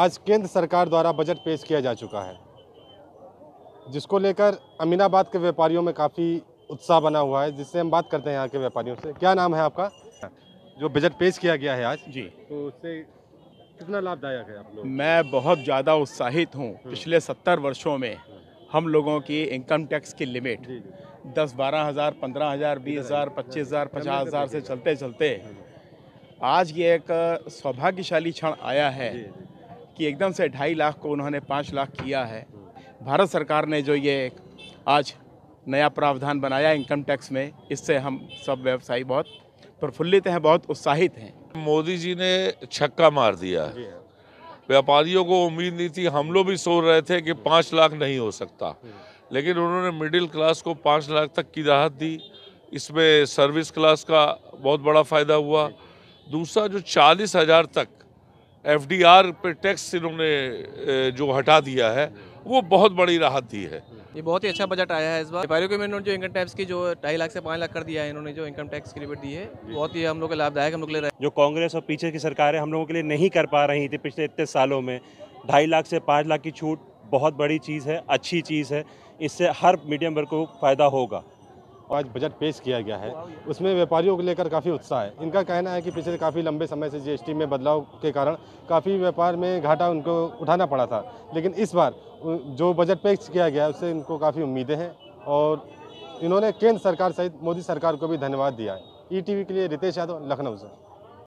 आज केंद्र सरकार द्वारा बजट पेश किया जा चुका है, जिसको लेकर अमीनाबाद के व्यापारियों में काफ़ी उत्साह बना हुआ है, जिससे हम बात करते हैं यहाँ के व्यापारियों से। क्या नाम है आपका? जो बजट पेश किया गया है आज जी, तो उससे कितना लाभदायक है आप लोग? मैं बहुत ज़्यादा उत्साहित हूँ। पिछले 70 वर्षों में हम लोगों की इनकम टैक्स की लिमिट 10-12 हज़ार, 15 हज़ार, 20 हज़ार, 25 हज़ार, 50 हज़ार से चलते चलते आज ये एक सौभाग्यशाली क्षण आया है कि एकदम से 2.5 लाख को उन्होंने 5 लाख किया है। भारत सरकार ने जो ये एक आज नया प्रावधान बनाया इनकम टैक्स में, इससे हम सब व्यवसायी बहुत प्रफुल्लित हैं, बहुत उत्साहित हैं। मोदी जी ने छक्का मार दिया है। व्यापारियों को उम्मीद नहीं थी, हम लोग भी सोच रहे थे कि 5 लाख नहीं हो सकता, लेकिन उन्होंने मिडिल क्लास को 5 लाख तक की राहत दी। इसमें सर्विस क्लास का बहुत बड़ा फ़ायदा हुआ। दूसरा, जो 40 हज़ार तक एफडीआर पे टैक्स इन्होंने जो हटा दिया है, वो बहुत बड़ी राहत दी है। ये बहुत ही अच्छा बजट आया है इस बार। व्यापारियों के इन्होंने जो इनकम टैक्स की जो 2.5 लाख से 5 लाख कर दिया है, इन्होंने जो इनकम टैक्स की लिमिट दी है, बहुत ही हम लोग के लाभदायक हम लोग ले रहे हैं। जो कांग्रेस और पीछे की सरकारें हम लोगों के लिए नहीं कर पा रही थी पिछले इतने सालों में, 2.5 लाख से 5 लाख की छूट बहुत बड़ी चीज़ है, अच्छी चीज़ है। इससे हर मीडियम वर्ग को फ़ायदा होगा। आज बजट पेश किया गया है, उसमें व्यापारियों को लेकर काफ़ी उत्साह है। इनका कहना है कि पिछले काफ़ी लंबे समय से जीएसटी में बदलाव के कारण काफ़ी व्यापार में घाटा उनको उठाना पड़ा था, लेकिन इस बार जो बजट पेश किया गया है उससे इनको काफ़ी उम्मीदें हैं और इन्होंने केंद्र सरकार सहित मोदी सरकार को भी धन्यवाद दिया है। ETV के लिए रितेश यादव, लखनऊ से।